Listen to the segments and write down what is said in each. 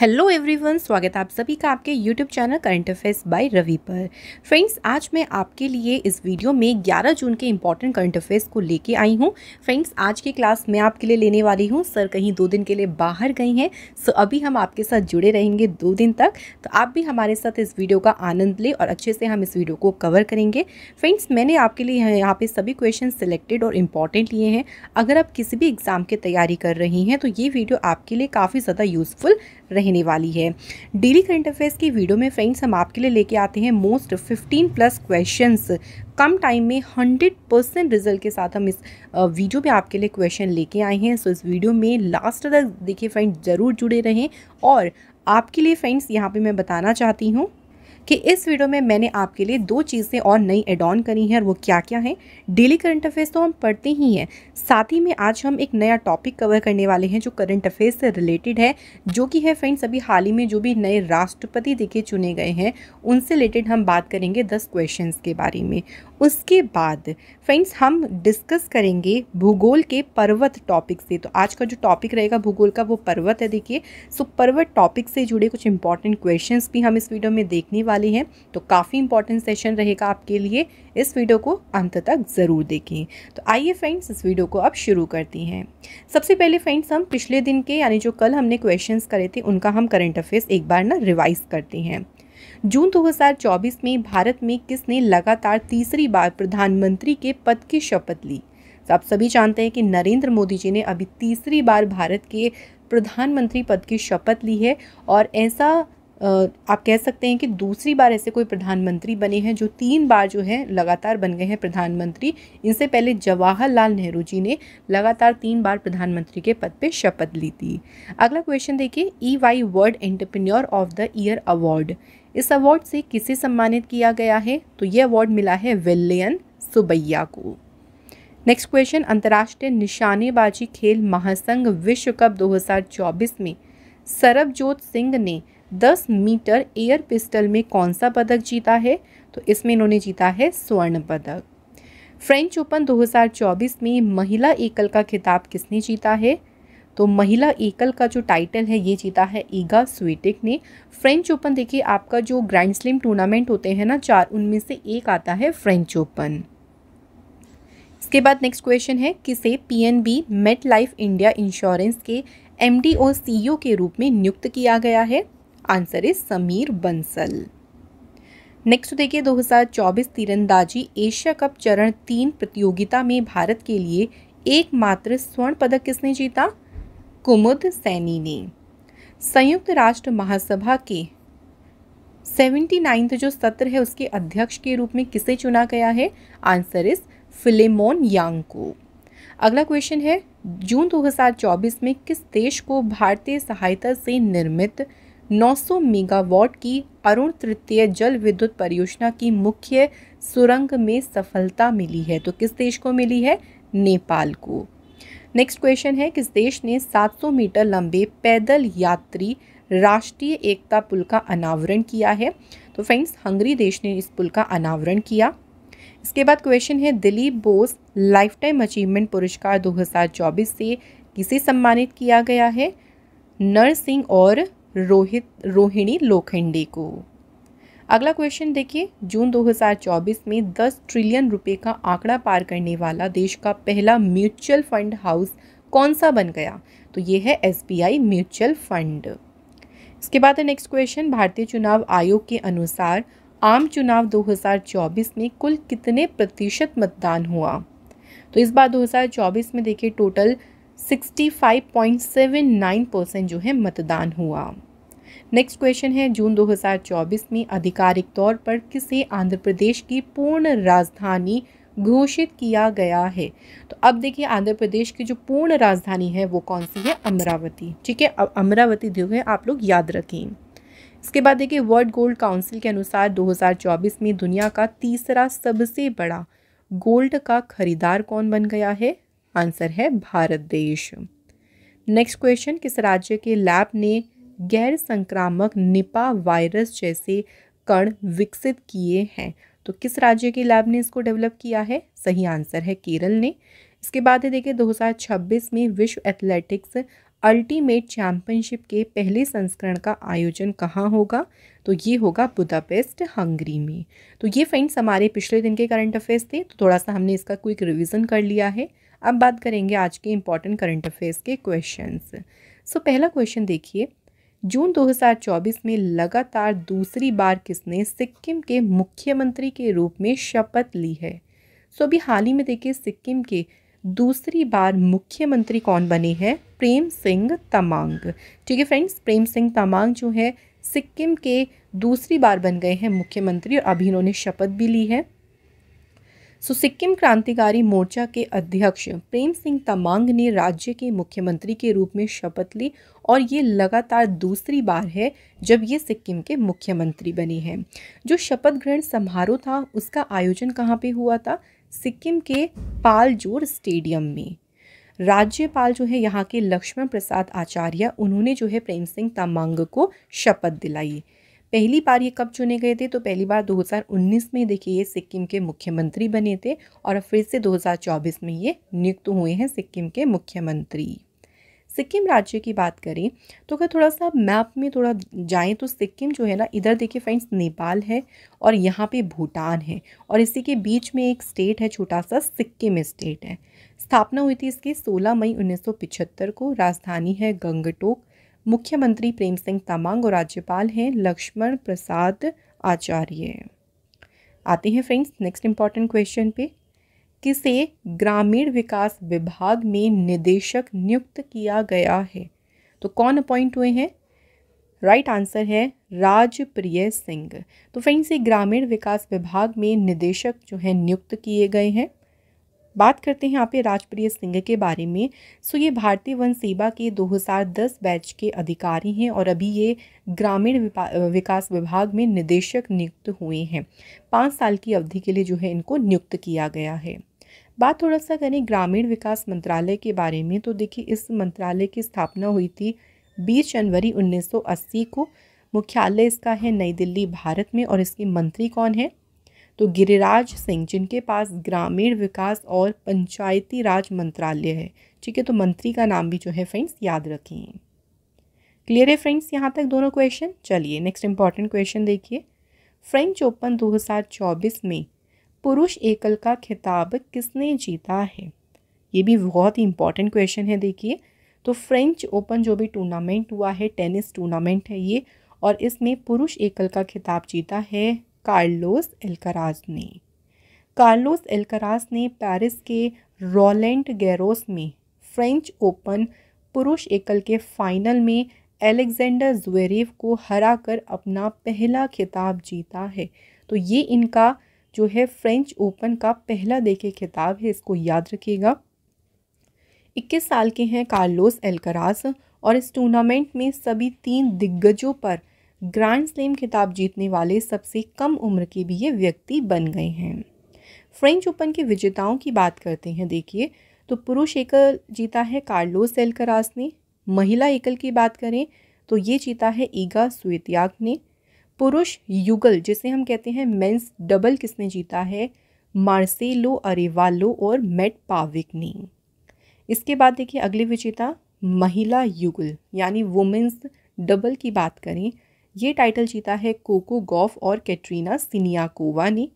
Hello everyone, स्वागत है आप सभी का आपके YouTube channel current affairs by Ravi पर। फ्रेंड्स, आज मैं आपके लिए इस वीडियो में 11 जून के इम्पॉर्टेंट करंट अफेयर्स को लेके आई हूं। फ्रेंड्स, आज की क्लास मैं आपके लिए लेने वाली हूं, सर कहीं 2 दिन के लिए बाहर गई हैं, सो अभी हम आपके साथ जुड़े रहेंगे 2 दिन तक। तो आप भी हमारे साथ इस वीडियो का आनंद लें और अच्छे से हम इस वीडियो को कवर करेंगे। फ्रेंड्स, मैंने आपके लिए यहाँ पर सभी क्वेश्चन सिलेक्टेड और इम्पॉर्टेंट लिए हैं। अगर आप किसी भी एग्ज़ाम की तैयारी कर रही हैं तो ये वीडियो आपके लिए काफ़ी ज़्यादा यूज़फुल रहने वाली है। डेली करंट अफेयर्स की वीडियो में फ्रेंड्स हम आपके लिए लेके आते हैं मोस्ट 15+ क्वेश्चंस। कम टाइम में 100% रिजल्ट के साथ हम इस वीडियो में आपके लिए क्वेश्चन लेके आए हैं। सो इस वीडियो में लास्ट तक देखिए फ्रेंड्स, ज़रूर जुड़े रहें। और आपके लिए फ्रेंड्स यहाँ पे मैं बताना चाहती हूँ कि इस वीडियो में मैंने आपके लिए 2 चीज़ें और नई एड ऑन करी हैं, और वो क्या क्या हैं। डेली करंट अफेयर्स तो हम पढ़ते ही हैं, साथ ही में आज हम एक नया टॉपिक कवर करने वाले हैं जो करंट अफेयर्स से रिलेटेड है, जो कि है फ्रेंड्स अभी हाल ही में जो भी नए राष्ट्रपति देखे चुने गए हैं उनसे रिलेटेड हम बात करेंगे 10 क्वेश्चन के बारे में। उसके बाद फ्रेंड्स हम डिस्कस करेंगे भूगोल के पर्वत टॉपिक से। तो आज का जो टॉपिक रहेगा भूगोल का वो पर्वत है। देखिए, सो पर्वत टॉपिक से जुड़े कुछ इंपॉर्टेंट क्वेश्चन भी हम इस वीडियो में देखने वाली हैं। तो काफ़ी इंपॉर्टेंट सेशन रहेगा आपके लिए, इस वीडियो को अंत तक ज़रूर देखें। तो आइए फ्रेंड्स, इस वीडियो को अब शुरू करती हैं। सबसे पहले फ्रेंड्स हम पिछले दिन के यानी जो कल हमने क्वेश्चंस करे थे उनका हम करंट अफेयर्स एक बार ना रिवाइज करते हैं। जून 2024 में भारत में किसने लगातार तीसरी बार प्रधानमंत्री के पद की शपथ ली। तो आप सभी जानते हैं कि नरेंद्र मोदी जी ने अभी तीसरी बार भारत के प्रधानमंत्री पद की शपथ ली है, और ऐसा आप कह सकते हैं कि दूसरी बार ऐसे कोई प्रधानमंत्री बने हैं जो 3 बार जो है लगातार बन गए हैं प्रधानमंत्री। इनसे पहले जवाहरलाल नेहरू जी ने लगातार 3 बार प्रधानमंत्री के पद पे शपथ ली थी। अगला क्वेश्चन देखिए, EY world entrepreneur of the year award, इस अवार्ड से किसे सम्मानित किया गया है। तो ये अवार्ड मिला है वेल्लियन सुबईया को। नेक्स्ट क्वेश्चन, अंतर्राष्ट्रीय निशानेबाजी खेल महासंघ विश्व कप 2024 में सरबजोत सिंह ने 10 मीटर एयर पिस्टल में कौन सा पदक जीता है। तो इसमें इन्होंने जीता है स्वर्ण पदक। फ्रेंच ओपन 2024 में महिला एकल का खिताब किसने जीता है। तो महिला एकल का जो टाइटल है ये जीता है ईगा श्वियोंटेक ने। फ्रेंच ओपन देखिए आपका जो ग्रैंड स्लैम टूर्नामेंट होते हैं ना 4, उनमें से एक आता है फ्रेंच ओपन। इसके बाद नेक्स्ट क्वेश्चन है, किसे PNB Met life India insurance के MD और CEO के रूप में नियुक्त किया गया है। Answer is Samir Bansal. Next देखिए, 2024 तीरंदाजी एशिया कप चरण 3 प्रतियोगिता में भारत के लिए एकमात्र स्वर्ण पदक किसने जीता। कुमुद सैनी ने। संयुक्त राष्ट्र महासभा के 79वां जो सत्र है उसके अध्यक्ष के रूप में किसे चुना गया है। आंसर इज फिलेमोन यांग को। अगला क्वेश्चन है, जून 2024 में किस देश को भारतीय सहायता से निर्मित 900 मेगावाट की अरुण तृतीय जल विद्युत परियोजना की मुख्य सुरंग में सफलता मिली है। तो किस देश को मिली है, नेपाल को। नेक्स्ट क्वेश्चन है, किस देश ने 700 मीटर लंबे पैदल यात्री राष्ट्रीय एकता पुल का अनावरण किया है। तो फ्रेंड्स हंगरी देश ने इस पुल का अनावरण किया। इसके बाद क्वेश्चन है, Dilip Bose lifetime achievement पुरस्कार 2024 से किसे सम्मानित किया गया है। नरसिंह और रोहित रोहिणी लोखंडे को। अगला क्वेश्चन देखिए, जून 2024 में 10 ट्रिलियन रुपए का आंकड़ा पार करने वाला देश का पहला म्यूचुअल फंड हाउस कौन सा बन गया। तो ये है SBI म्यूचुअल फंड। इसके बाद है नेक्स्ट क्वेश्चन, भारतीय चुनाव आयोग के अनुसार आम चुनाव 2024 में कुल कितने प्रतिशत मतदान हुआ। तो इस बार 2024 में देखिए टोटल 65.79% जो है मतदान हुआ। नेक्स्ट क्वेश्चन है, जून 2024 में आधिकारिक तौर पर किसे आंध्र प्रदेश की पूर्ण राजधानी घोषित किया गया है। तो अब देखिए आंध्र प्रदेश की जो पूर्ण राजधानी है वो कौन सी है, अमरावती। ठीक है, अब अमरावती जो है आप लोग याद रखें। इसके बाद देखिए, वर्ल्ड गोल्ड काउंसिल के अनुसार 2024 में दुनिया का 3रा सबसे बड़ा गोल्ड का खरीदार कौन बन गया है। आंसर है भारत देश। नेक्स्ट क्वेश्चन, किस राज्य के लैब ने गैर संक्रामक निपा वायरस जैसे कण विकसित किए हैं। तो किस राज्य के लैब ने इसको डेवलप किया है। सही आंसर है केरल ने। इसके बाद है देखिए, 2026 में विश्व एथलेटिक्स अल्टीमेट चैंपियनशिप के पहले संस्करण का आयोजन कहाँ होगा, तो ये होगा बुदापेस्ट हंगरी में। तो ये फ्रेंड्स हमारे पिछले दिन के करंट अफेयर्स थे, तो थोड़ा सा हमने इसका क्विक रिवीजन कर लिया है। अब बात करेंगे आज के इम्पॉर्टेंट करंट अफेयर्स के क्वेश्चंस। सो पहला क्वेश्चन देखिए, जून 2024 में लगातार दूसरी बार किसने सिक्किम के मुख्यमंत्री के रूप में शपथ ली है। सो अभी हाल ही में देखिए सिक्किम के दूसरी बार मुख्यमंत्री कौन बने हैं, प्रेम सिंह तमांग। ठीक है फ्रेंड्स, प्रेम सिंह तमांग जो है सिक्किम के दूसरी बार बन गए हैं मुख्यमंत्री और अभी इन्होंने शपथ भी ली है। सो सिक्किम क्रांतिकारी मोर्चा के अध्यक्ष प्रेम सिंह तमांग ने राज्य के मुख्यमंत्री के रूप में शपथ ली और ये लगातार दूसरी बार है जब ये सिक्किम के मुख्यमंत्री बने हैं। जो शपथ ग्रहण समारोह था उसका आयोजन कहाँ पे हुआ था, सिक्किम के पालजोर स्टेडियम में। राज्यपाल जो है यहाँ के लक्ष्मण प्रसाद आचार्य, उन्होंने जो है प्रेम सिंह तमांग को शपथ दिलाई। पहली बार ये कब चुने गए थे, तो पहली बार 2019 में देखिए ये सिक्किम के मुख्यमंत्री बने थे और फिर से 2024 में ये नियुक्त हुए हैं सिक्किम के मुख्यमंत्री। सिक्किम राज्य की बात करें तो अगर थोड़ा सा मैप में थोड़ा जाएं तो सिक्किम जो है ना, इधर देखिए फ्रेंड्स नेपाल है और यहाँ पे भूटान है और इसी के बीच में एक स्टेट है छोटा सा, सिक्किम स्टेट है। स्थापना हुई थी इसकी 16 मई 1975 को। राजधानी है गंगटोक। मुख्यमंत्री प्रेम सिंह तमांग और राज्यपाल हैं लक्ष्मण प्रसाद आचार्य। आते हैं फ्रेंड्स नेक्स्ट इम्पॉर्टेंट क्वेश्चन पे, किसे ग्रामीण विकास विभाग में निदेशक नियुक्त किया गया है, तो कौन अपॉइंट हुए हैं। राइट आंसर है राजप्रिय सिंह। तो फ्रेंड्स ये ग्रामीण विकास विभाग में निदेशक जो है नियुक्त किए गए हैं। बात करते हैं यहाँ पे राजप्रिय सिंह के बारे में। सो ये भारतीय वन सेवा के 2010 बैच के अधिकारी हैं और अभी ये ग्रामीण विकास विभाग में निदेशक नियुक्त हुए हैं। 5 साल की अवधि के लिए जो है इनको नियुक्त किया गया है। बात थोड़ा सा करें ग्रामीण विकास मंत्रालय के बारे में, तो देखिए इस मंत्रालय की स्थापना हुई थी 20 जनवरी 1980 को। मुख्यालय इसका है नई दिल्ली, भारत में और इसके मंत्री कौन है, तो गिरिराज सिंह, जिनके पास ग्रामीण विकास और पंचायती राज मंत्रालय है। ठीक है, तो मंत्री का नाम भी जो है फ्रेंड्स याद रखें। क्लियर है फ्रेंड्स यहाँ तक दोनों क्वेश्चन। चलिए नेक्स्ट इंपॉर्टेंट क्वेश्चन देखिए, फ्रेंच ओपन 2024 में पुरुष एकल का खिताब किसने जीता है। ये भी बहुत ही इंपॉर्टेंट क्वेश्चन है। देखिए तो फ्रेंच ओपन जो भी टूर्नामेंट हुआ है, टेनिस टूर्नामेंट है ये, और इसमें पुरुष एकल का खिताब जीता है कार्लोस एलकराज ने। कार्लोस एलकराज ने पेरिस के रोलैंड गैरोस में फ्रेंच ओपन पुरुष एकल के फाइनल में अलेक्जेंडर ज्वेरेव को हराकर अपना पहला खिताब जीता है। तो ये इनका जो है फ्रेंच ओपन का पहला देखे खिताब है, इसको याद रखिएगा। 21 साल के हैं कार्लोस एलकराज और इस टूर्नामेंट में सभी 3 दिग्गजों पर ग्रैंड स्लैम खिताब जीतने वाले सबसे कम उम्र के भी ये व्यक्ति बन गए हैं। फ्रेंच ओपन के विजेताओं की बात करते हैं, देखिए तो पुरुष एकल जीता है कार्लोस एलकराज ने। महिला एकल की बात करें तो ये जीता है ईगा श्वियोंटेक ने। पुरुष युगल जिसे हम कहते हैं मेंस डबल, किसने जीता है, मार्सेलो अरेवालो और मेट पाविक ने। इसके बाद देखिए अगले विजेता महिला युगल यानी वुमेन्स डबल की बात करें, ये टाइटल जीता है कोको गॉफ और कैटरीना सीनिया कोवानी।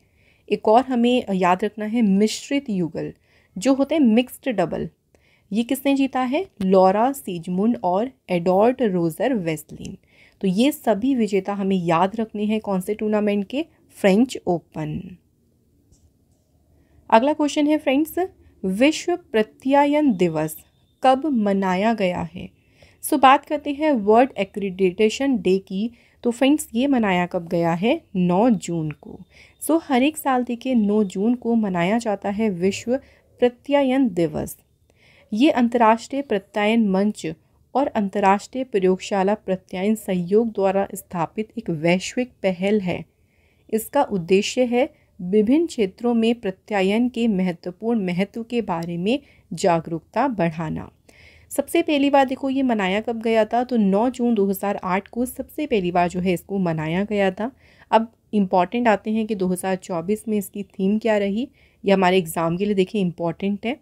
एक और हमें याद रखना है मिश्रित युगल जो होते हैं मिक्स्ड डबल, ये किसने जीता है, लॉरा सीजमुंड और एडोर्ड रोजर वेस्टलिन। तो ये सभी विजेता हमें याद रखने हैं कौन से टूर्नामेंट के, फ्रेंच ओपन। अगला क्वेश्चन है फ्रेंड्स, विश्व प्रत्यायन दिवस कब मनाया गया है। सो बात करते हैं वर्ल्ड एक्रीडिटेशन डे की, तो फ्रेंड्स ये मनाया कब गया है, 9 जून को। सो हर एक साल देखिए 9 जून को मनाया जाता है विश्व प्रत्यायन दिवस। ये अंतर्राष्ट्रीय प्रत्यायन मंच और अंतर्राष्ट्रीय प्रयोगशाला प्रत्यायन सहयोग द्वारा स्थापित एक वैश्विक पहल है। इसका उद्देश्य है विभिन्न क्षेत्रों में प्रत्यायन के महत्वपूर्ण महत्व के बारे में जागरूकता बढ़ाना। सबसे पहली बार देखो ये मनाया कब गया था, तो 9 जून 2008 को सबसे पहली बार जो है इसको मनाया गया था। अब इम्पॉर्टेंट आते हैं कि 2024 में इसकी थीम क्या रही, ये हमारे एग्ज़ाम के लिए देखिए इम्पॉर्टेंट है।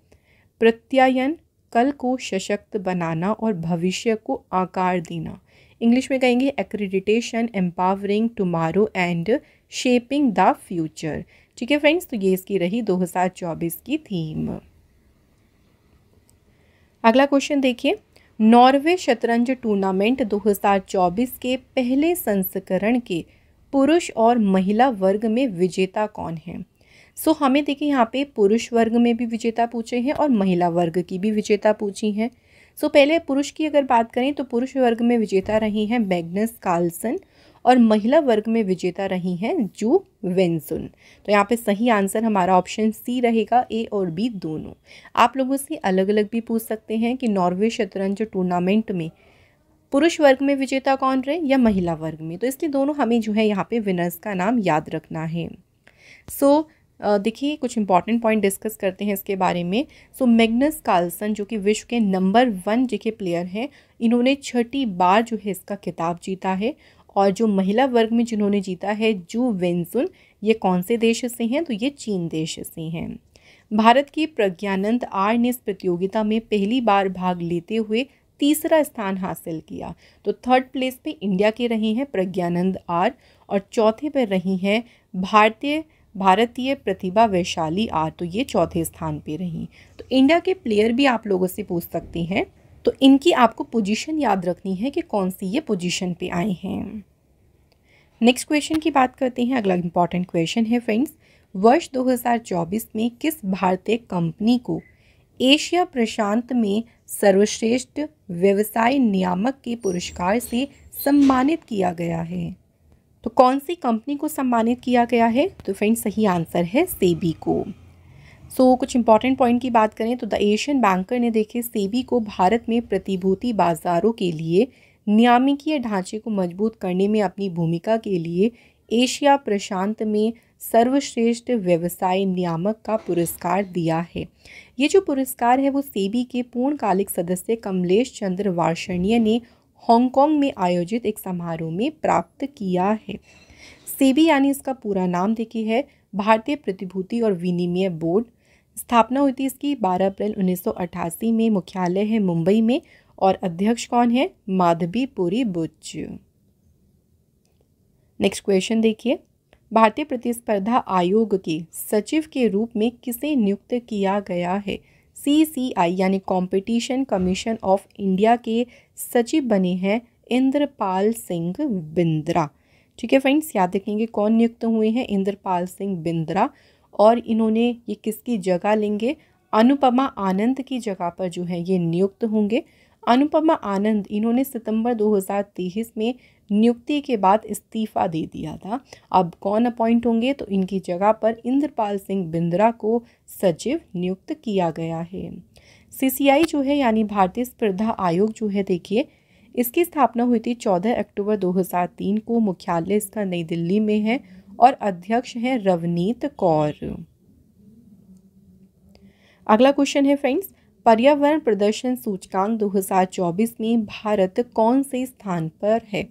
प्रत्यायन कल को सशक्त बनाना और भविष्य को आकार देना। इंग्लिश में कहेंगे accreditation, empowering tomorrow and shaping the future. ठीक है फ्रेंड्स, तो ये इसकी रही 2024 की थीम। अगला क्वेश्चन देखिए, नॉर्वे शतरंज टूर्नामेंट 2024 के पहले संस्करण के पुरुष और महिला वर्ग में विजेता कौन है। सो हमें देखिए यहाँ पे पुरुष वर्ग में भी विजेता पूछे हैं और महिला वर्ग की भी विजेता पूछी हैं। सो पहले पुरुष की अगर बात करें तो पुरुष वर्ग में विजेता रही हैं मैग्नस कार्लसन और महिला वर्ग में विजेता रही हैं जू वेंजुन। तो यहाँ पे सही आंसर हमारा ऑप्शन सी रहेगा, ए और बी दोनों। आप लोगों से अलग अलग भी पूछ सकते हैं कि नॉर्वे शतरंज टूर्नामेंट में पुरुष वर्ग में विजेता कौन रहे या महिला वर्ग में, तो इसलिए दोनों हमें जो है यहाँ पे विनर्स का नाम याद रखना है। सो देखिए कुछ इंपॉर्टेंट पॉइंट डिस्कस करते हैं इसके बारे में। सो मैग्नस कार्लसन जो कि विश्व के नंबर 1 जो के प्लेयर हैं, इन्होंने 6ठी बार जो है इसका खिताब जीता है। और जो महिला वर्ग में जिन्होंने जीता है जू वेंजुन, ये कौन से देश से हैं, तो ये चीन देश से हैं। भारत की प्रज्ञानंद आर ने इस प्रतियोगिता में पहली बार भाग लेते हुए तीसरा स्थान हासिल किया। तो 3rd प्लेस पे इंडिया के रही हैं प्रज्ञानंद आर और चौथे पे रही हैं भारतीय प्रतिभा वैशाली आर, तो ये चौथे स्थान पे रहीं। तो इंडिया के प्लेयर भी आप लोगों से पूछ सकती हैं, तो इनकी आपको पोजीशन याद रखनी है कि कौन सी ये पोजीशन पे आए हैं। नेक्स्ट क्वेश्चन की बात करते हैं। अगला इम्पॉर्टेंट क्वेश्चन है फ्रेंड्स, वर्ष 2024 में किस भारतीय कंपनी को एशिया प्रशांत में सर्वश्रेष्ठ व्यवसाय नियामक के पुरस्कार से सम्मानित किया गया है। तो कौन सी कंपनी को सम्मानित किया गया है, तो फ्रेंड्स सही आंसर है सेबी को। सो कुछ इंपॉर्टेंट पॉइंट की बात करें तो द एशियन बैंकर ने देखे सेबी को भारत में प्रतिभूति बाजारों के लिए नियामकीय ढांचे को मजबूत करने में अपनी भूमिका के लिए एशिया प्रशांत में सर्वश्रेष्ठ व्यवसाय नियामक का पुरस्कार दिया है। ये जो पुरस्कार है वो सेबी के पूर्णकालिक सदस्य कमलेश चंद्र वार्षणीय ने हांगकांग में आयोजित एक समारोह में प्राप्त किया है। सेबी यानी इसका पूरा नाम देखिए है भारतीय प्रतिभूति और विनिमय बोर्ड। स्थापना हुई थी इसकी 12 अप्रैल 1988 में, मुख्यालय है मुंबई में और अध्यक्ष कौन है माधवी पुरी बुच। नेक्स्ट क्वेश्चन देखिए, भारतीय प्रतिस्पर्धा आयोग के सचिव के रूप में किसे नियुक्त किया गया है। CCI यानी कंपटीशन कमीशन ऑफ इंडिया के सचिव बने हैं इंद्रपाल सिंह बिंद्रा। ठीक है फ्रेंड्स, याद रखेंगे कौन नियुक्त हुए हैं इंद्रपाल सिंह बिंद्रा और इन्होंने ये किसकी जगह लेंगे, अनुपमा आनंद की जगह पर जो है ये नियुक्त होंगे। अनुपमा आनंद इन्होंने सितंबर 2023 में नियुक्ति के बाद इस्तीफा दे दिया था। अब कौन अपॉइंट होंगे, तो इनकी जगह पर इंद्रपाल सिंह बिंद्रा को सचिव नियुक्त किया गया है। CCI जो है यानी भारतीय स्पर्धा आयोग जो है देखिए, इसकी स्थापना हुई थी 14 अक्टूबर 2003 को, मुख्यालय इसका नई दिल्ली में है और अध्यक्ष हैं रवनीत कौर। अगला क्वेश्चन है फ्रेंड्स, पर्यावरण प्रदर्शन सूचकांक 2024 में भारत कौन से स्थान पर है।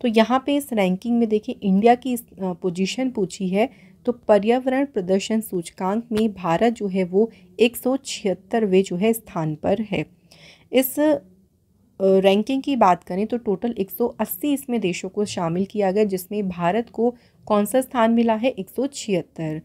तो यहाँ पे इस रैंकिंग में देखिए इंडिया की पोजीशन पूछी है, तो पर्यावरण प्रदर्शन सूचकांक में भारत जो है वो 176वें जो है स्थान पर है। इस रैंकिंग की बात करें तो टोटल 180 इसमें देशों को शामिल किया गया, जिसमें भारत को कौन सा स्थान मिला है 176।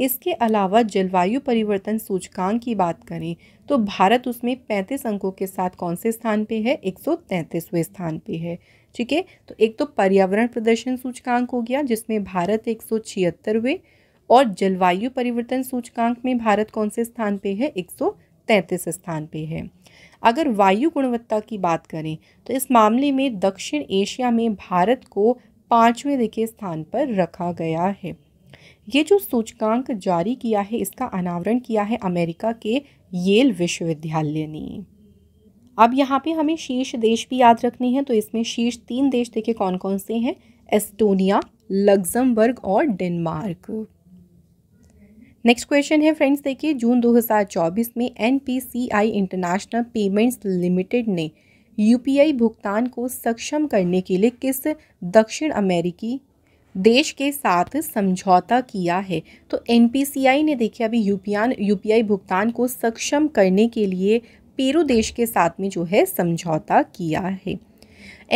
इसके अलावा जलवायु परिवर्तन सूचकांक की बात करें तो भारत उसमें 35 अंकों के साथ कौन से स्थान पे है, 133वें स्थान पे है। ठीक है, तो एक तो पर्यावरण प्रदर्शन सूचकांक हो गया जिसमें भारत 176वें और जलवायु परिवर्तन सूचकांक में भारत कौन से स्थान पे है, 133 स्थान पे है। अगर वायु गुणवत्ता की बात करें तो इस मामले में दक्षिण एशिया में भारत को 5वें देखिए स्थान पर रखा गया है। ये जो सूचकांक जारी किया है इसका अनावरण किया है अमेरिका के येल विश्वविद्यालय ने। अब यहाँ पे हमें शीर्ष देश भी याद रखने हैं, तो इसमें शीर्ष 3 देश देखिए कौन कौन से हैं, एस्टोनिया, लग्जमबर्ग और डेनमार्क। नेक्स्ट क्वेश्चन है फ्रेंड्स देखिए, जून 2024 में NPCI इंटरनेशनल पेमेंट्स लिमिटेड ने UPI भुगतान को सक्षम करने के लिए किस दक्षिण अमेरिकी देश के साथ समझौता किया है। तो NPCI ने देखिए अभी UPI भुगतान को सक्षम करने के लिए पेरू देश के साथ में जो है समझौता किया है।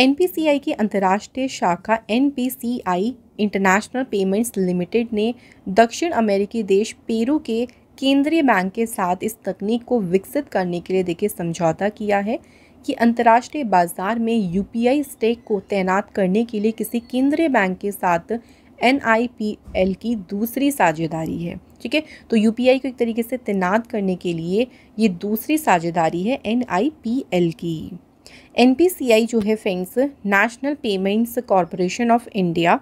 एनपीसीआई की अंतर्राष्ट्रीय शाखा एनपीसीआई इंटरनेशनल पेमेंट्स लिमिटेड ने दक्षिण अमेरिकी देश पेरू के केंद्रीय बैंक के साथ इस तकनीक को विकसित करने के लिए देखिए समझौता किया है कि अंतर्राष्ट्रीय बाजार में यूपीआई स्टेक को तैनात करने के लिए किसी केंद्रीय बैंक के साथ एनआईपीएल की दूसरी साझेदारी है। ठीक है, तो यूपीआई को एक तरीके से तैनात करने के लिए ये दूसरी साझेदारी है एनआईपीएल की। एनपीसीआई जो है friends national payments corporation of India,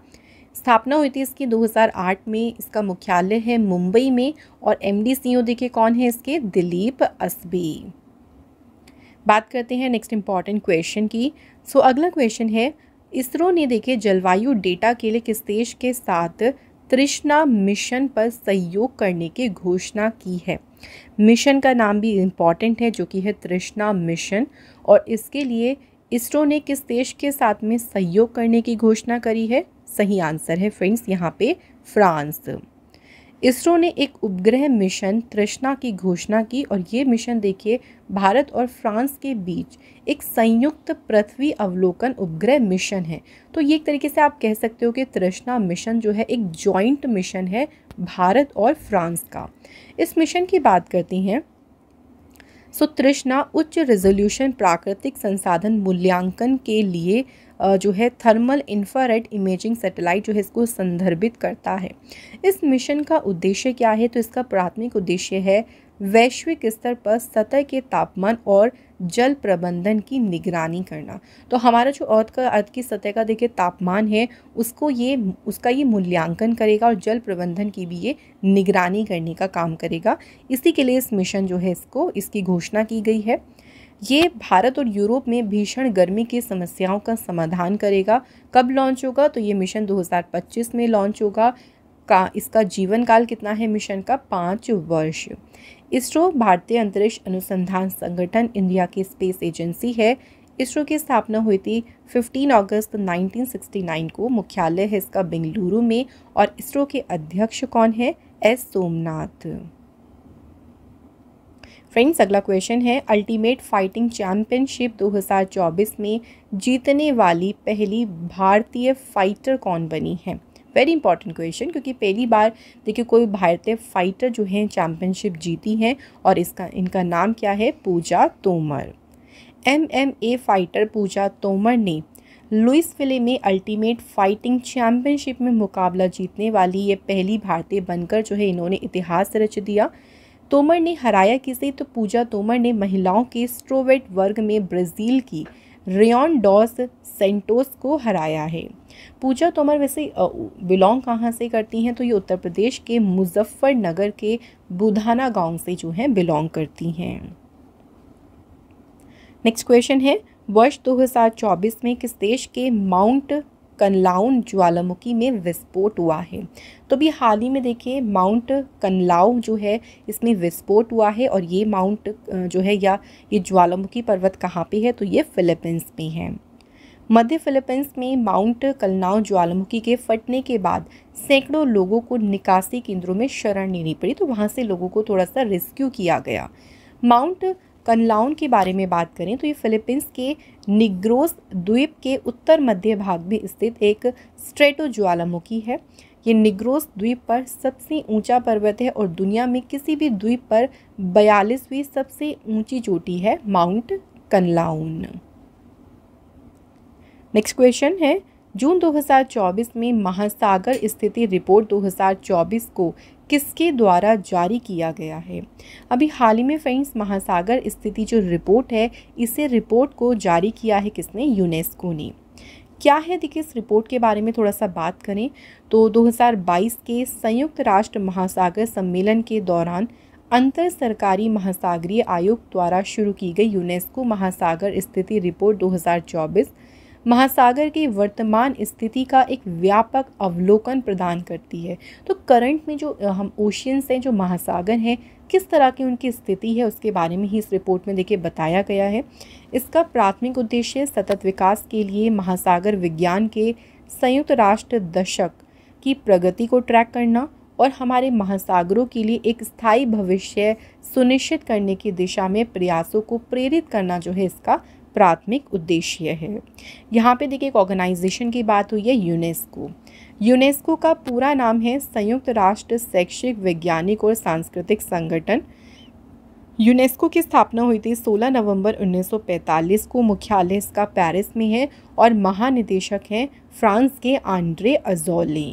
स्थापना हुई थी इसकी 2008 में। इसका मुख्यालय है मुंबई में और एमडी सीईओ देखिए कौन है इसके, दिलीप अस्बी। बात करते हैं नेक्स्ट इम्पॉर्टेंट क्वेश्चन की। सो अगला क्वेश्चन है इसरो ने देखिए जलवायु डेटा के लिए किस देश के साथ तृष्णा मिशन पर सहयोग करने की घोषणा की है। मिशन का नाम भी इम्पॉर्टेंट है जो कि है तृष्णा मिशन, और इसके लिए इसरो ने किस देश के साथ में सहयोग करने की घोषणा करी है। सही आंसर है फ्रेंड्स यहाँ पे फ्रांस। इसरो ने एक उपग्रह मिशन तृष्णा की घोषणा की और ये मिशन देखिए भारत और फ्रांस के बीच एक संयुक्त पृथ्वी अवलोकन उपग्रह मिशन है। तो ये एक तरीके से आप कह सकते हो कि तृष्णा मिशन जो है एक जॉइंट मिशन है भारत और फ्रांस का। इस मिशन की बात करते हैं। सो तृष्णा उच्च रेजोल्यूशन प्राकृतिक संसाधन मूल्यांकन के लिए जो है थर्मल इंफ्रारेड इमेजिंग सैटेलाइट जो है इसको संदर्भित करता है। इस मिशन का उद्देश्य क्या है, तो इसका प्राथमिक उद्देश्य है वैश्विक स्तर पर सतह के तापमान और जल प्रबंधन की निगरानी करना। तो हमारा जो अर्थ की सतह का देखिए तापमान है उसको ये उसका ये मूल्यांकन करेगा और जल प्रबंधन की भी ये निगरानी करने का काम करेगा। इसी के लिए इस मिशन जो है इसको इसकी घोषणा की गई है। ये भारत और यूरोप में भीषण गर्मी की समस्याओं का समाधान करेगा। कब लॉन्च होगा, तो ये मिशन 2025 में लॉन्च होगा। का इसका जीवन काल कितना है मिशन का, 5 वर्ष। इसरो भारतीय अंतरिक्ष अनुसंधान संगठन इंडिया की स्पेस एजेंसी है। इसरो की स्थापना हुई थी 15 अगस्त 1969 को। मुख्यालय है इसका बेंगलुरु में और इसरो के अध्यक्ष कौन है, एस सोमनाथ। फ्रेंड्स अगला क्वेश्चन है अल्टीमेट फाइटिंग चैम्पियनशिप 2024 में जीतने वाली पहली भारतीय फाइटर कौन बनी है। वेरी इंपॉर्टेंट क्वेश्चन, क्योंकि पहली बार देखिए कोई भारतीय फाइटर जो है चैम्पियनशिप जीती हैं और इनका नाम क्या है, पूजा तोमर। एमएमए फाइटर पूजा तोमर ने लुइसविले में अल्टीमेट फाइटिंग चैम्पियनशिप में मुकाबला जीतने वाली ये पहली भारतीय बनकर जो है इन्होंने इतिहास रच दिया। तोमर ने हराया किसे, तो पूजा तोमर ने महिलाओं के स्ट्रोवेट वर्ग में ब्राज़ील की रेयन डॉस सेंटोस को हराया है। पूजा तोमर वैसे बिलोंग कहाँ से करती हैं, तो ये उत्तर प्रदेश के मुजफ्फरनगर के बुधाना गांव से जो हैं बिलोंग करती हैं। नेक्स्ट क्वेश्चन है वर्ष 2024 में किस देश के माउंट कनलाउन ज्वालामुखी में विस्फोट हुआ है। तो भी हाल ही में देखिए माउंट कनलाउ जो है इसमें विस्फोट हुआ है और ये माउंट जो है या ये ज्वालामुखी पर्वत कहाँ पे है, तो ये फिलीपींस में है। मध्य फिलीपींस में माउंट कनलाउ ज्वालामुखी के फटने के बाद सैकड़ों लोगों को निकासी केंद्रों में शरण लेनी पड़ी, तो वहाँ से लोगों को थोड़ा सा रेस्क्यू किया गया। माउंट कनलाउन के बारे में बात करें तो ये फिलीपींस के निग्रोस द्वीप के उत्तर मध्य भाग में स्थित एक स्ट्रेटो ज्वालामुखी है। ये निग्रोस द्वीप पर सबसे ऊंचा पर्वत है और दुनिया में किसी भी द्वीप पर 42वीं सबसे ऊंची चोटी है माउंट कनलाउन। नेक्स्ट क्वेश्चन है जून 2024 में महासागर स्थिति रिपोर्ट 2024 को किसके द्वारा जारी किया गया है। अभी हाल ही में फ्रेंड्स महासागर स्थिति जो रिपोर्ट है इसे रिपोर्ट को जारी किया है किसने, यूनेस्को ने। क्या है देखिए इस रिपोर्ट के बारे में थोड़ा सा बात करें तो 2022 के संयुक्त राष्ट्र महासागर सम्मेलन के दौरान अंतर सरकारी महासागरीय आयोग द्वारा शुरू की गई यूनेस्को महासागर स्थिति रिपोर्ट 2024 महासागर की वर्तमान स्थिति का एक व्यापक अवलोकन प्रदान करती है। तो करंट में जो हम ओशियंस हैं, जो महासागर हैं, किस तरह की उनकी स्थिति है उसके बारे में ही इस रिपोर्ट में देखिए बताया गया है। इसका प्राथमिक उद्देश्य सतत विकास के लिए महासागर विज्ञान के संयुक्त राष्ट्र दशक की प्रगति को ट्रैक करना और हमारे महासागरों के लिए एक स्थायी भविष्य सुनिश्चित करने की दिशा में प्रयासों को प्रेरित करना जो है इसका प्राथमिक उद्देश्य है। यहाँ पे देखिए एक ऑर्गेनाइजेशन की बात हुई है, यूनेस्को। यूनेस्को का पूरा नाम है संयुक्त राष्ट्र शैक्षिक, वैज्ञानिक और सांस्कृतिक संगठन। यूनेस्को की स्थापना हुई थी 16 नवंबर 1945 को। मुख्यालय इसका पेरिस में है और महानिदेशक हैं फ्रांस के आंड्रे अजोली।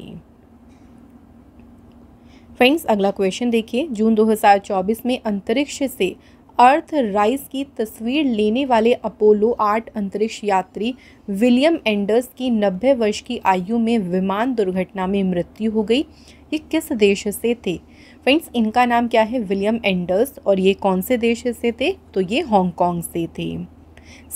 फ्रेंड्स अगला क्वेश्चन देखिए, जून 2024 में अंतरिक्ष से अर्थ राइज की तस्वीर लेने वाले अपोलो 8 अंतरिक्ष यात्री विलियम एंडर्स की 90 वर्ष की आयु में विमान दुर्घटना में मृत्यु हो गई। ये किस देश से थे? फ्रेंड्स इनका नाम क्या है? William Anders. और ये कौन से देश से थे? तो ये हांगकांग से थे।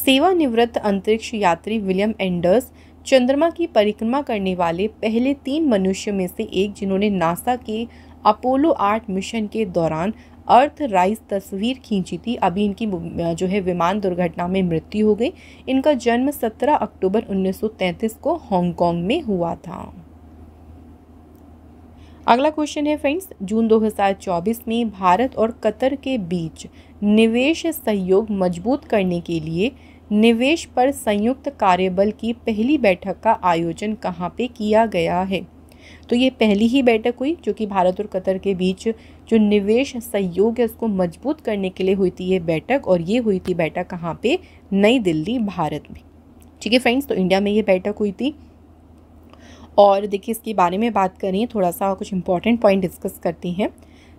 सेवानिवृत्त अंतरिक्ष यात्री विलियम एंडर्स चंद्रमा की परिक्रमा करने वाले पहले 3 मनुष्य में से एक जिन्होंने नासा के अपोलो 8 मिशन के दौरान अर्थ राइज तस्वीर खींची थी। अभी इनकी जो है विमान दुर्घटना में मृत्यु हो गई। इनका जन्म 17 अक्टूबर 1933 को हांगकांग में हुआ था। अगला क्वेश्चन है फ्रेंड्स, जून 2024 में भारत और कतर के बीच निवेश सहयोग मजबूत करने के लिए निवेश पर संयुक्त कार्यबल की पहली बैठक का आयोजन कहाँ पे किया गया है? तो ये पहली ही बैठक हुई जो कि भारत और कतर के बीच जो निवेश सहयोग है उसको मजबूत करने के लिए हुई थी ये बैठक। और ये हुई थी बैठक कहाँ पे? नई दिल्ली, भारत में। ठीक है फ्रेंड्स, तो इंडिया में ये बैठक हुई थी। और देखिए इसके बारे में बात करें, थोड़ा सा कुछ इंपॉर्टेंट पॉइंट डिस्कस करती हैं।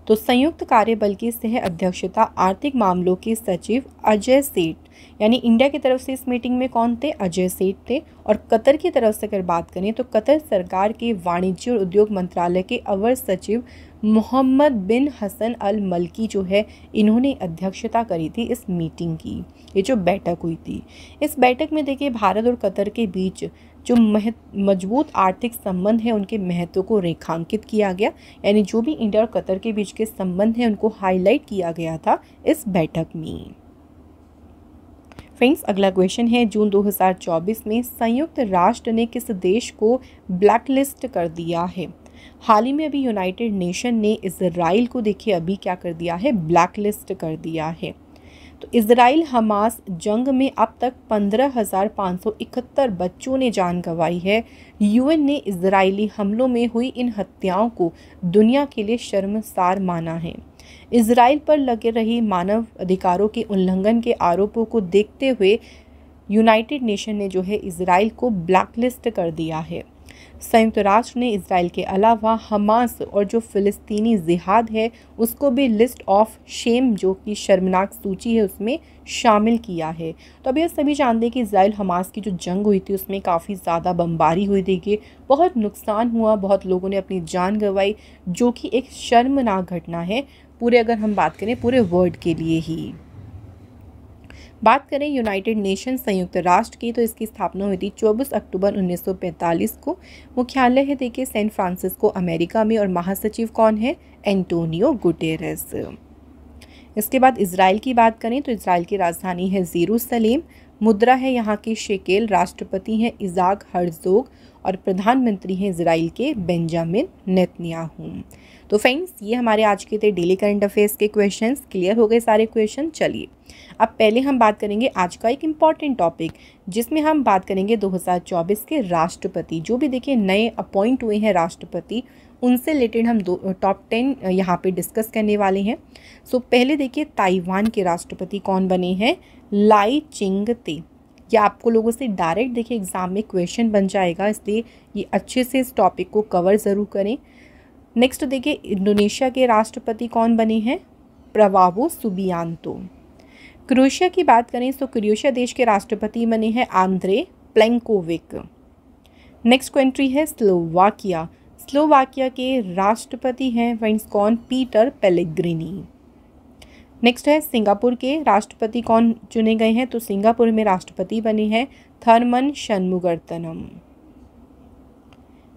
तो संयुक्त कार्यबल की सह अध्यक्षता आर्थिक मामलों के सचिव अजय सेठ, यानी इंडिया की तरफ से इस मीटिंग में कौन थे? अजय सेठ थे। और कतर की तरफ से अगर बात करें तो कतर सरकार के वाणिज्य और उद्योग मंत्रालय के अवर सचिव Mohammed bin Hassan Al Malki जो है इन्होंने अध्यक्षता करी थी इस मीटिंग की। ये जो बैठक हुई थी, इस बैठक में देखिए भारत और कतर के बीच जो मजबूत आर्थिक संबंध है उनके महत्व को रेखांकित किया गया, यानी जो भी इंडिया और कतर के बीच के संबंध हैं उनको हाईलाइट किया गया था इस बैठक में। फ्रेंड्स अगला क्वेश्चन है, जून 2024 में संयुक्त राष्ट्र ने किस देश को ब्लैकलिस्ट कर दिया है? हाल ही में अभी यूनाइटेड नेशन ने इजराइल को देखिए अभी क्या कर दिया है? ब्लैकलिस्ट कर दिया है। तो इजराइल हमास जंग में अब तक 15,571 बच्चों ने जान गंवाई है। यूएन ने इजरायली हमलों में हुई इन हत्याओं को दुनिया के लिए शर्मसार माना है। इजराइल पर लगे रही मानव अधिकारों के उल्लंघन के आरोपों को देखते हुए यूनाइटेड नेशन ने जो है इजराइल को ब्लैकलिस्ट कर दिया है। संयुक्त राष्ट्र ने इजराइल के अलावा हमास और जो फिलिस्तीनी जिहाद है उसको भी लिस्ट ऑफ शेम जो कि शर्मनाक सूची है उसमें शामिल किया है। तो अब ये सभी जानते हैं कि इजराइल हमास की जो जंग हुई थी उसमें काफ़ी ज़्यादा बमबारी हुई थी कि बहुत नुकसान हुआ, बहुत लोगों ने अपनी जान गंवाई, जो कि एक शर्मनाक घटना है पूरे, अगर हम बात करें पूरे वर्ल्ड के लिए ही। बात करें यूनाइटेड नेशन संयुक्त राष्ट्र की, तो इसकी स्थापना हुई थी 24 अक्टूबर 1945 को। मुख्यालय है देखिए सैन फ्रांसिस्को, अमेरिका में। और महासचिव कौन है? Antonio Guterres. इसके बाद इजराइल की बात करें तो इजराइल की राजधानी है जेरूसलेम, मुद्रा है यहाँ की शेकेल, राष्ट्रपति हैं इजाक हर्जोग और प्रधानमंत्री हैं इजराइल के बेंजामिन नेतन्याहू। तो फ्रेंड्स ये हमारे आज के थे डेली करंट अफेयर्स के क्वेश्चंस। क्लियर हो गए सारे क्वेश्चन। चलिए अब पहले हम बात करेंगे आज का एक इम्पॉर्टेंट टॉपिक जिसमें हम बात करेंगे 2024 के राष्ट्रपति, जो भी देखिए नए अपॉइंट हुए हैं राष्ट्रपति, उनसे रिलेटेड हम टॉप 10 यहाँ पे डिस्कस करने वाले हैं। सो पहले देखिए ताइवान के राष्ट्रपति कौन बने हैं? Lai Ching-te. या आपको लोगों से डायरेक्ट देखिए एग्ज़ाम में क्वेश्चन बन जाएगा, इसलिए ये अच्छे से इस टॉपिक को कवर ज़रूर करें। नेक्स्ट देखिए इंडोनेशिया के राष्ट्रपति कौन बने हैं? प्रवावो सुबियांतो। क्रोएशिया की बात करें तो क्रोएशिया देश के राष्ट्रपति बने हैं आंद्रे प्लेंकोविक। नेक्स्ट कंट्री है स्लोवाकिया, स्लोवाकिया के राष्ट्रपति हैं फ्रेंड्स कौन? Peter Pellegrini. नेक्स्ट है सिंगापुर के राष्ट्रपति कौन चुने गए हैं? तो सिंगापुर में राष्ट्रपति बने हैं थर्मन शनमुगरतनम।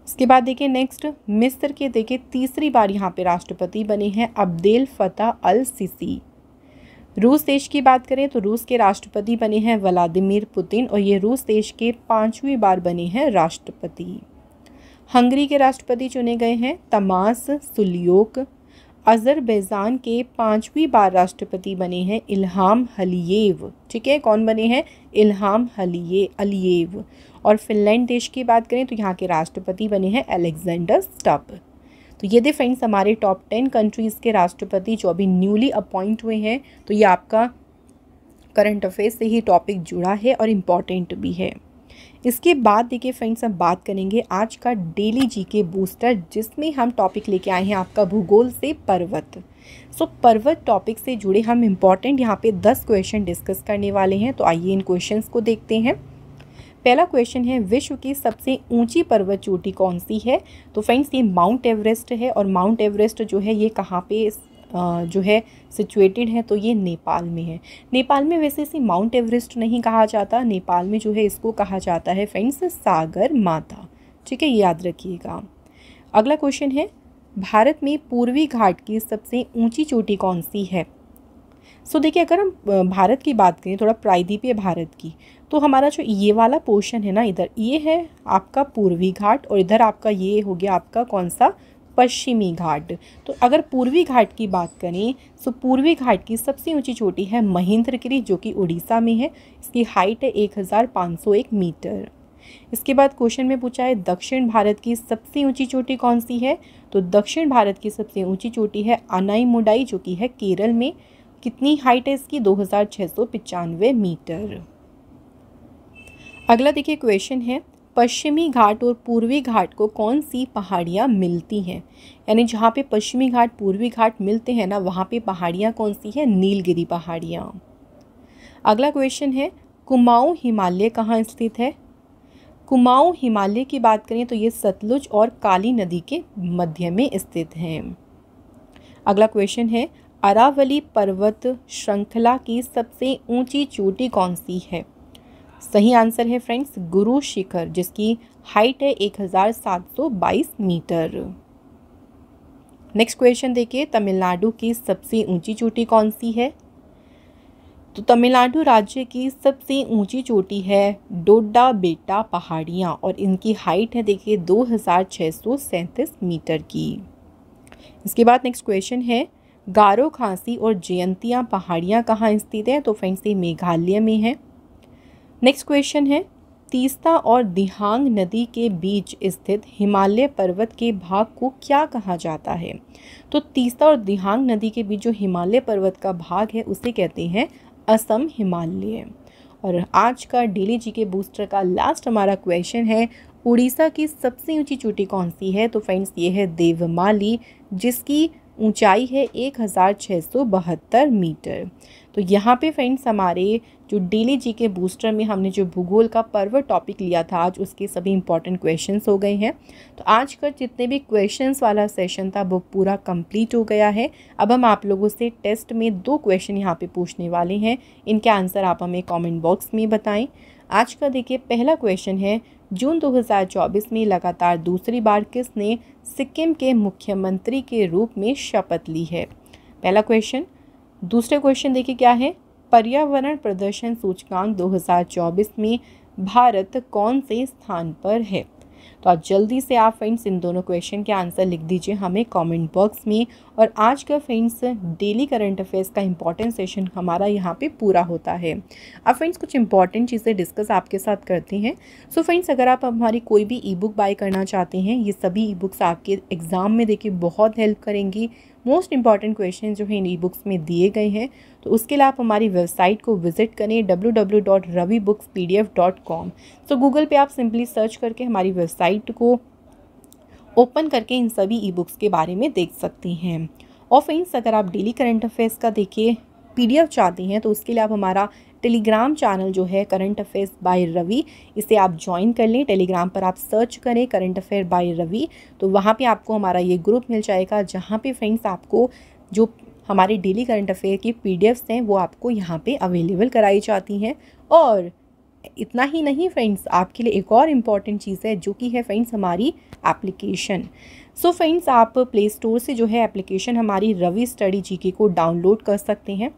इसके बाद देखिए नेक्स्ट मिस्र के देखिए तीसरी बार यहाँ पे राष्ट्रपति बने हैं अब्देल फतह अल सिसी। रूस देश की बात करें तो रूस के राष्ट्रपति बने हैं व्लादिमीर पुतिन और ये रूस देश के 5वीं बार बने हैं राष्ट्रपति। हंगरी के राष्ट्रपति चुने गए हैं तमास सुल्योक। अजरबैजान के 5वीं बार राष्ट्रपति बने हैं इल्हाम हलियेव। ठीक है, कौन बने हैं? इल्हाम हलियेव। और फिनलैंड देश की बात करें तो यहाँ के राष्ट्रपति बने हैं अलेक्जेंडर स्टब। तो ये दे फ्रेंड्स हमारे टॉप 10 कंट्रीज़ के राष्ट्रपति जो अभी न्यूली अपॉइंट हुए हैं। तो ये आपका करंट अफेयर्स से ही टॉपिक जुड़ा है और इम्पॉर्टेंट भी है। इसके बाद देखिए फ्रेंड्स हम बात करेंगे आज का डेली जीके बूस्टर, जिसमें हम टॉपिक लेके आए हैं आपका भूगोल से पर्वत। सो पर्वत टॉपिक से जुड़े हम इम्पॉर्टेंट यहाँ पे 10 क्वेश्चन डिस्कस करने वाले हैं। तो आइए इन क्वेश्चंस को देखते हैं। पहला क्वेश्चन है, विश्व की सबसे ऊंची पर्वत चोटी कौन सी है? तो फ्रेंड्स ये माउंट एवरेस्ट है। और माउंट एवरेस्ट जो है ये कहाँ पे जो है सिचुएटेड है? तो ये नेपाल में है। नेपाल में वैसे इसे माउंट एवरेस्ट नहीं कहा जाता, नेपाल में जो है इसको कहा जाता है फ्रेंड्स सागर माता। ठीक है, याद रखिएगा। अगला क्वेश्चन है, भारत में पूर्वी घाट की सबसे ऊंची चोटी कौन सी है? सो देखिए अगर हम भारत की बात करें, थोड़ा प्रायद्वीपीय भारत की, तो हमारा जो ये वाला पोर्शन है ना, इधर ये है आपका पूर्वी घाट और इधर आपका ये हो गया आपका कौन सा पश्चिमी घाट। तो अगर पूर्वी घाट की बात करें तो पूर्वी घाट की सबसे ऊंची चोटी है महेंद्रगिरी जो कि उड़ीसा में है। इसकी हाइट है 1501 मीटर। इसके बाद क्वेश्चन में पूछा है दक्षिण भारत की सबसे ऊंची चोटी कौन सी है? तो दक्षिण भारत की सबसे ऊंची चोटी है अनाईमुडाई जो कि है केरल में। कितनी हाइट है इसकी? 2695 मीटर। अगला देखिए क्वेश्चन है, पश्चिमी घाट और पूर्वी घाट को कौन सी पहाड़ियाँ मिलती हैं? यानी जहाँ पे पश्चिमी घाट पूर्वी घाट मिलते हैं ना, वहाँ पे पहाड़ियाँ कौन सी है? नीलगिरी पहाड़ियाँ। अगला क्वेश्चन है, कुमाऊँ हिमालय कहाँ स्थित है? कुमाऊँ हिमालय की बात करें तो ये सतलुज और काली नदी के मध्य में स्थित है। अगला क्वेश्चन है, अरावली पर्वत श्रृंखला की सबसे ऊंची चोटी कौन सी है? सही आंसर है फ्रेंड्स गुरु शिखर, जिसकी हाइट है 1722 मीटर। नेक्स्ट क्वेश्चन देखिए, तमिलनाडु की सबसे ऊंची चोटी कौन सी है? तो तमिलनाडु राज्य की सबसे ऊंची चोटी है डोडा बेटा पहाड़ियाँ और इनकी हाइट है देखिए 2637 मीटर की। इसके बाद नेक्स्ट क्वेश्चन है, गारो खासी और जयंतिया पहाड़ियाँ कहाँ स्थित हैं? तो फ्रेंड्स ये मेघालय में है। नेक्स्ट क्वेश्चन है, तीस्ता और दिहांग नदी के बीच स्थित हिमालय पर्वत के भाग को क्या कहा जाता है? तो तीस्ता और दिहांग नदी के बीच जो हिमालय पर्वत का भाग है उसे कहते हैं असम हिमालय। और आज का डेली जीके बूस्टर का लास्ट हमारा क्वेश्चन है, उड़ीसा की सबसे ऊंची चोटी कौन सी है? तो फ्रेंड्स ये है देवमाली, जिसकी ऊंचाई है 1672 मीटर। तो यहाँ पे फ्रेंड्स हमारे जो डेली जीके बूस्टर में हमने जो भूगोल का पर्वत टॉपिक लिया था, आज उसके सभी इंपॉर्टेंट क्वेश्चंस हो गए हैं। तो आज का जितने भी क्वेश्चंस वाला सेशन था वो पूरा कंप्लीट हो गया है। अब हम आप लोगों से टेस्ट में 2 क्वेश्चन यहाँ पे पूछने वाले हैं, इनके आंसर आप हमें कॉमेंट बॉक्स में बताएँ। आज का देखिए पहला क्वेश्चन है, जून 2024 में लगातार दूसरी बार किसने सिक्किम के मुख्यमंत्री के रूप में शपथ ली है? पहला क्वेश्चन। दूसरा क्वेश्चन देखिए क्या है, पर्यावरण प्रदर्शन सूचकांक 2024 में भारत कौन से स्थान पर है? तो आप जल्दी से आप फ्रेंड्स इन दोनों क्वेश्चन के आंसर लिख दीजिए हमें कमेंट बॉक्स में। और आज का फ्रेंड्स डेली करंट अफेयर्स का इम्पॉर्टेंट सेशन हमारा यहाँ पे पूरा होता है। अब फ्रेंड्स कुछ इंपॉर्टेंट चीज़ें डिस्कस आपके साथ करते हैं। सो फ्रेंड्स अगर आप हमारी कोई भी ई बुक बाय करना चाहते हैं, ये सभी ई बुक्स आपके एग्ज़ाम में देखिए बहुत हेल्प करेंगी। मोस्ट इंपॉर्टेंट क्वेश्चन जो है इन ई बुक्स में दिए गए हैं। तो उसके लिए आप हमारी वेबसाइट को विजिट करें www.ravibooks.pdf.com। सो गूगल पे आप सिंपली सर्च करके हमारी वेबसाइट को ओपन करके इन सभी ई बुक्स के बारे में देख सकते हैं। और फ्रेंड्स अगर आप डेली करंट अफेयर्स का देखिए PDF चाहते हैं तो उसके लिए आप हमारा टेलीग्राम चैनल जो है करंट अफेयर्स बाय रवि, इसे आप ज्वाइन कर लें। टेलीग्राम पर आप सर्च करें करंट अफेयर बाय रवि, तो वहाँ पे आपको हमारा ये ग्रुप मिल जाएगा, जहाँ पे फ्रेंड्स आपको जो हमारे डेली करंट अफेयर की PDFs हैं वो आपको यहाँ पे अवेलेबल कराई जाती हैं। और इतना ही नहीं फ्रेंड्स, आपके लिए एक और इम्पॉर्टेंट चीज़ है जो कि है फ्रेंड्स हमारी एप्लीकेशन। सो फ्रेंड्स आप प्ले स्टोर से जो है एप्लीकेशन हमारी रवि स्टडी जीके को डाउनलोड कर सकते हैं।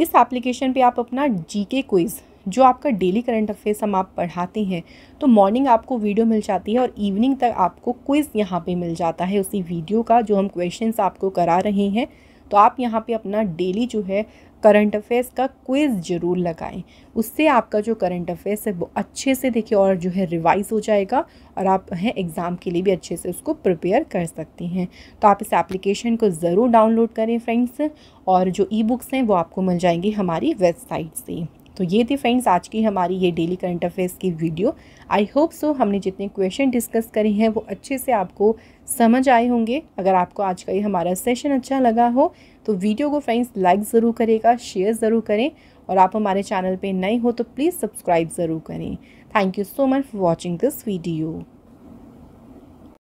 इस एप्लीकेशन पे आप अपना जीके क्विज़ जो आपका डेली करंट अफेयर्स हम आप पढ़ाते हैं तो मॉर्निंग आपको वीडियो मिल जाती है और इवनिंग तक आपको क्विज़ यहाँ पे मिल जाता है उसी वीडियो का जो हम क्वेश्चंस आपको करा रहे हैं। तो आप यहाँ पे अपना डेली जो है करंट अफेयर्स का क्विज़ ज़रूर लगाएं, उससे आपका जो करंट अफेयर्स है वो अच्छे से देखिए और जो है रिवाइज़ हो जाएगा और आप हैं एग्ज़ाम के लिए भी अच्छे से उसको प्रिपेयर कर सकती हैं। तो आप इस एप्लीकेशन को ज़रूर डाउनलोड करें फ्रेंड्स, और जो ई बुक्स हैं वो आपको मिल जाएंगी हमारी वेबसाइट से। तो ये थी फ्रेंड्स आज की हमारी ये डेली करंट अफेयर्स की वीडियो। आई होप सो हमने जितने क्वेश्चन डिस्कस करे हैं वो अच्छे से आपको समझ आए होंगे। अगर आपको आज का ये हमारा सेशन अच्छा लगा हो तो वीडियो को फ्रेंड्स लाइक ज़रूर करेगा, शेयर ज़रूर करें, और आप हमारे चैनल पे नए हो तो प्लीज़ सब्सक्राइब ज़रूर करें। Thank you so much for watching this video.